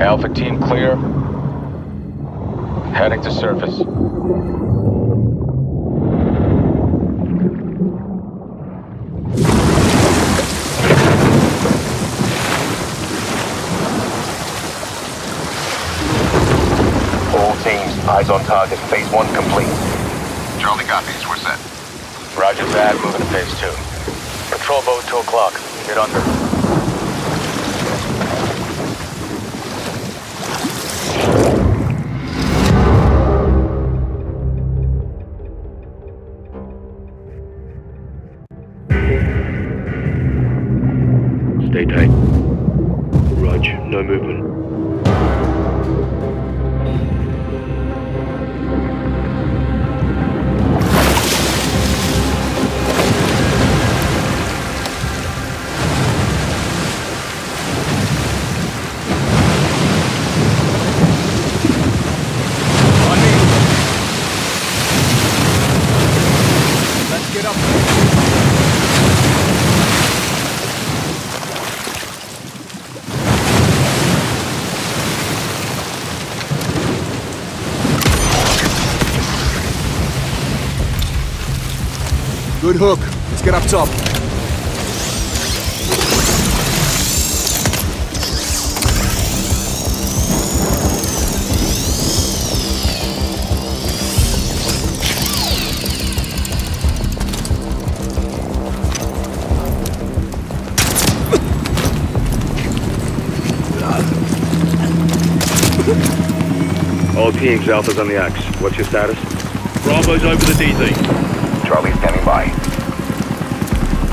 Alpha team clear, heading to surface. All teams, eyes on target, phase one complete. Charlie copies, we're set. Roger that, moving to phase two. Patrol boat 2 o'clock, get under. Stay tight. Roger, no movement. Let's get up. Good hook. Let's get up top. All teams, Alpha's on the axe. What's your status? Bravo's over the DZ. Charlie standing by.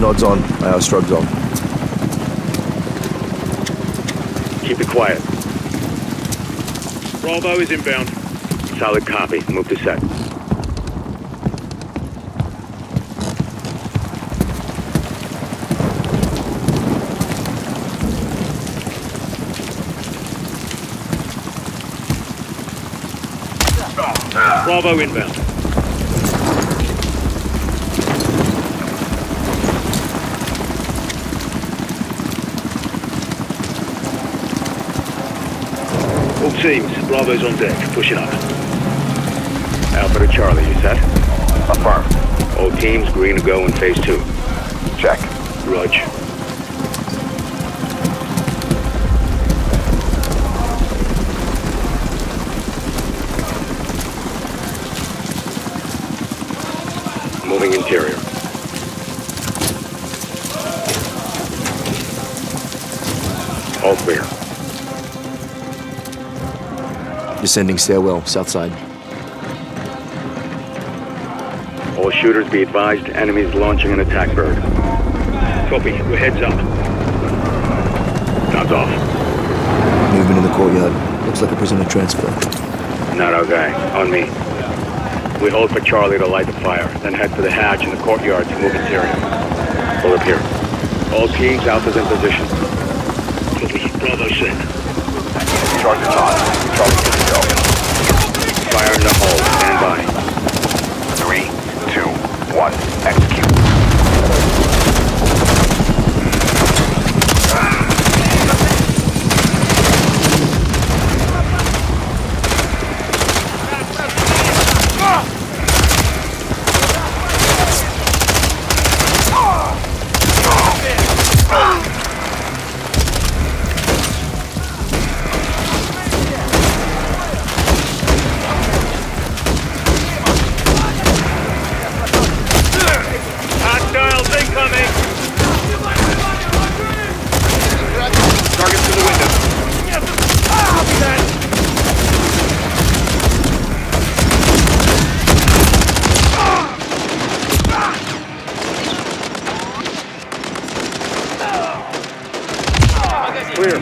Nods on. Strug's on. Keep it quiet. Bravo is inbound. Solid copy. Move to set. Bravo inbound. Teams, Bravo's on deck, pushing up. Alpha to Charlie, you set? Affirm. All teams, green to go in phase two. Check. Roger. Moving interior. All clear. Descending stairwell, south side. All shooters be advised, enemies launching an attack bird. Copy, we're heads up. Guns off. Movement in the courtyard. Looks like a prisoner transfer. Not our guy, on me. We hold for Charlie to light the fire, then head for the hatch in the courtyard to move interior. Pull up here. All teams, Alpha's in position. Copy, Bravo set. Charge on. Charlie. Fire in the hole, stand by. 3, 2, 1, execute. Clear. 2-1,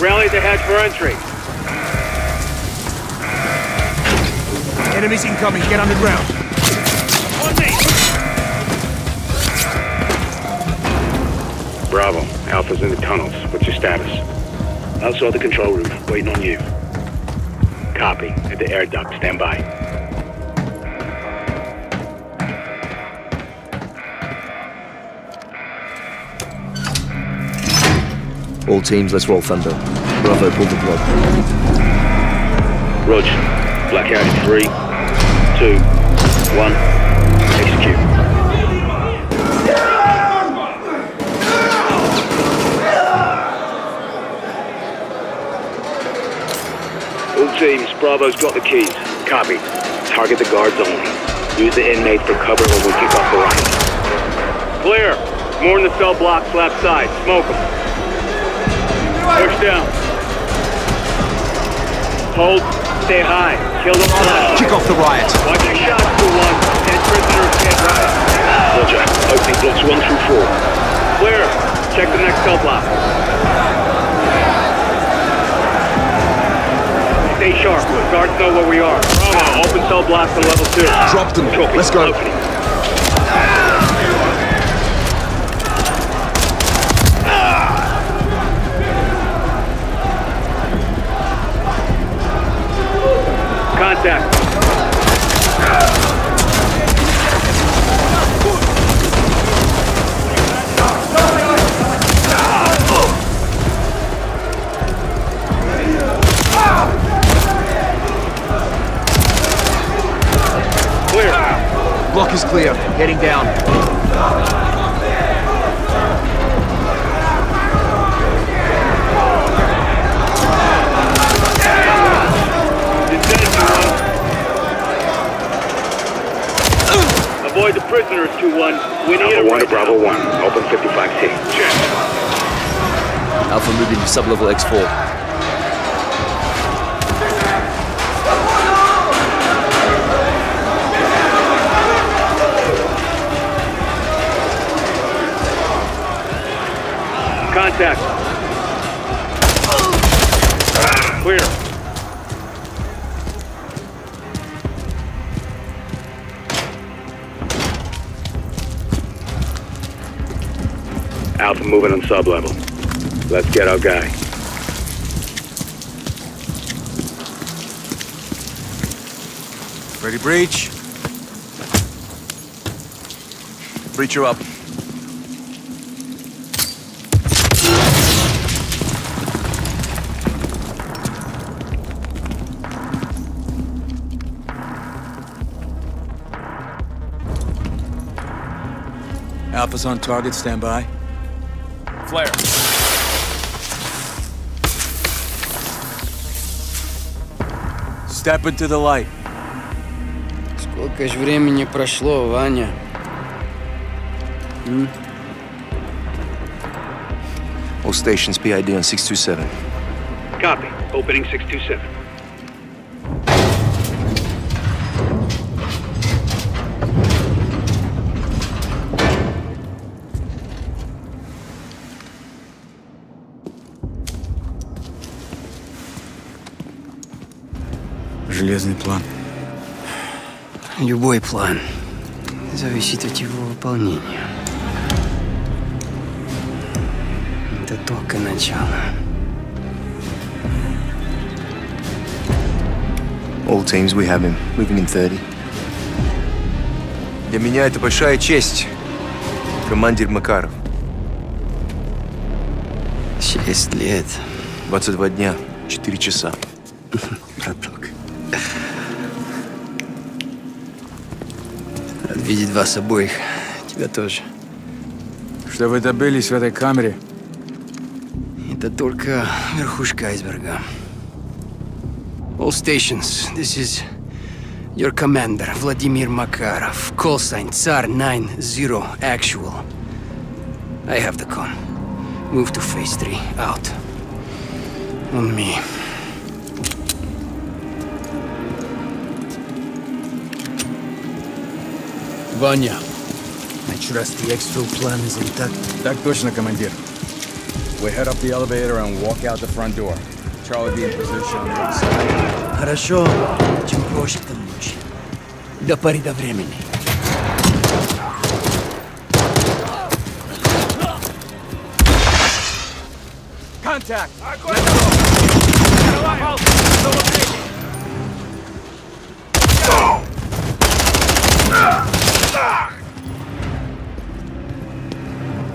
rally the hatch for entry. Enemies incoming, get underground. On me! Bravo. Alpha's in the tunnels. What's your status? Outside the control room, waiting on you. Copy. At the air duct, stand by. All teams, let's roll Thunder. Bravo, pull the plug. Roger. Blackout in 3, 2, 1. Execute. Teams, Bravo's got the keys. Copy. Target the guards only. Use the inmate for cover when we kick off the riot. Clear. More in the cell blocks left side. Smoke them. Push down. Hold. Stay high. Kill them all out. Kick off the riot. Watch your shots, 2-1. 10 prisoners can't riot. Roger. Opening blocks 1 through 4. Clear. Check the next cell block. Stay sharp. Guards know where we are. Bravo, open cell blocks on level 2. Drop them. Trophy. Let's go. Opening. Contact. Block is clear. Heading down. Avoid the prisoners, 2-1. We need Alpha 1 to Bravo 1. Open 55C. Check. Alpha moving to sublevel X4. Contact. Clear. Alpha moving on sub-level. Let's get our guy. Ready, breach. Breacher up. Alpha's on target, stand by. Flare. Step into the light. Сколько ж времени прошло, Ваня? All stations PID on 627. Copy. Opening 627. Железный план. Любой план зависит от его выполнения. Это только начало. All teams, we have him. Moving in 30. Для меня это большая честь, командир Макаров. 6 лет. 22 дня, 4 часа. Браток. Рад видеть вас обоих. Тебя тоже. Что вы добились в этой камере? Это только верхушка айсберга. All stations, this is your commander, Владимир Макаров. Call sign, Czar 90 Actual. I have the con. Move to phase 3, out. On me. Ваня, I trust the X2 plan is intact. Так точно, командир. We head up the elevator and walk out the front door. Charlie be in position on the outside. Хорошо. Чем проще, тем лучше. До поры до времени. Contact! Огонь! Открываю!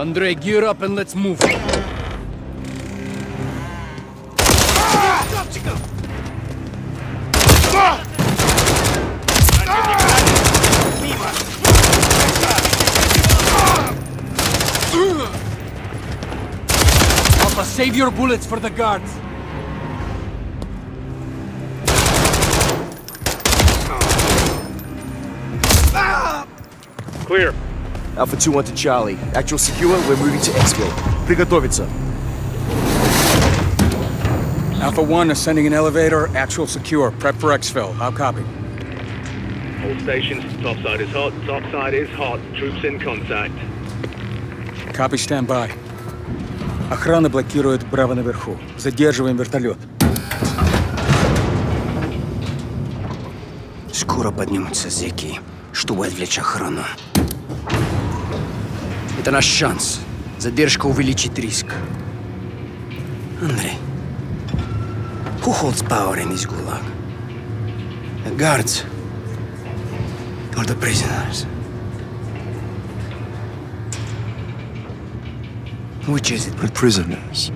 Andrei, gear up and let's move. Papa, save your bullets for the guards. Clear. Alpha 2 onto Charlie. Actual secure, we're moving to Expo. Приготовиться. Alpha 1 ascending an elevator, actual secure. Prep for exfil. I'll copy. All stations, topside is hot, Troops in contact. Copy, stand by. Охрана блокирует Браво наверху. Задерживаем вертолет. Скоро поднимутся зеки, чтобы отвлечь охрану. Это наш шанс. Задержка увеличит риск. Андрей, who holds power in this gulag? The guards or the prisoners? Which is it? The prisoners.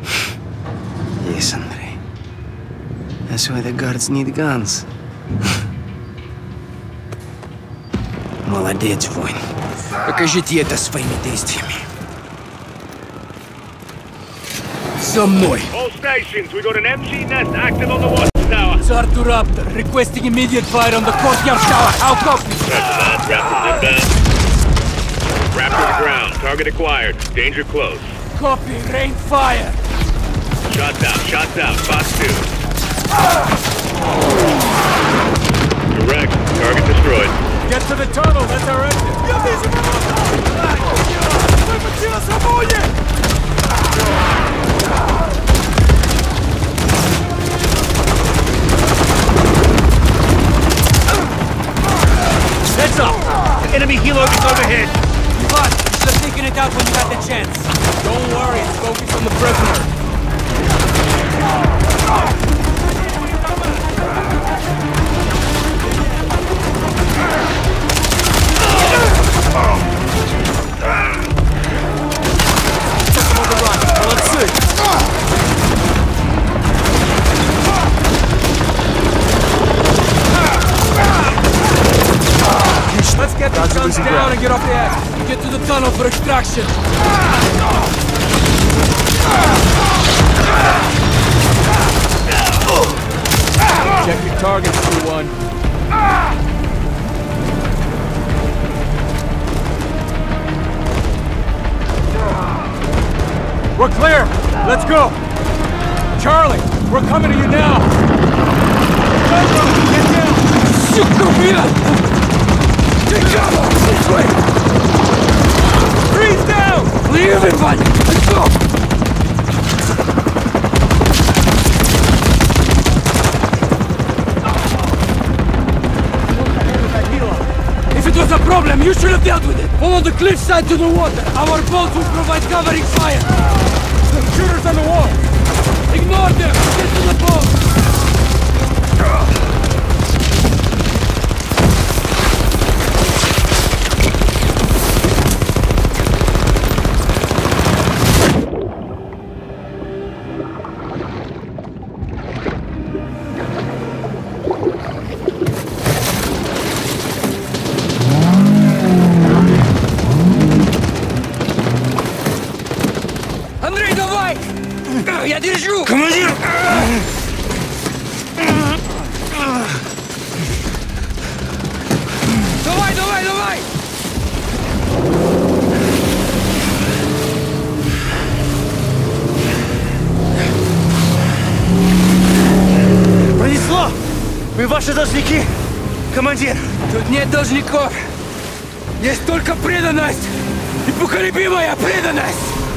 Yes, Andrei. That's why the guards need guns. Молодец, воин. Покажите это своими действиями. За мной. All stations, we got an empty nest active on the watchtower. Czar to Raptor, requesting immediate fire on the courtyard tower. I'll copy. Raptor to ground. Target acquired. Danger close. Copy, rain fire! Shot down, box 2. Direct, target destroyed. Get to the tunnel, that's our exit. Я вижу кого-то! Выпустила собою! Heads up! The enemy helo is overhead! But, you should have taken it out when you had the chance. Don't worry, it's focused on the prisoner. Took him on the run. Let's see. Let's get the guns down and get off the ass. Get to the tunnel for extraction. Check your targets, 2-1. We're clear! Let's go! Charlie, we're coming to you now! Get down! Shoot the wheel! Take cover! This way! Freeze down! Clear everybody! Let's go! A problem, you should have dealt with it! Follow the cliffside to the water! Our boats will provide covering fire! The shooters on the wall! Ignore them! Get to the boat! Ваши должники, командир! Тут нет должников! Есть только преданность! Непоколебимая преданность!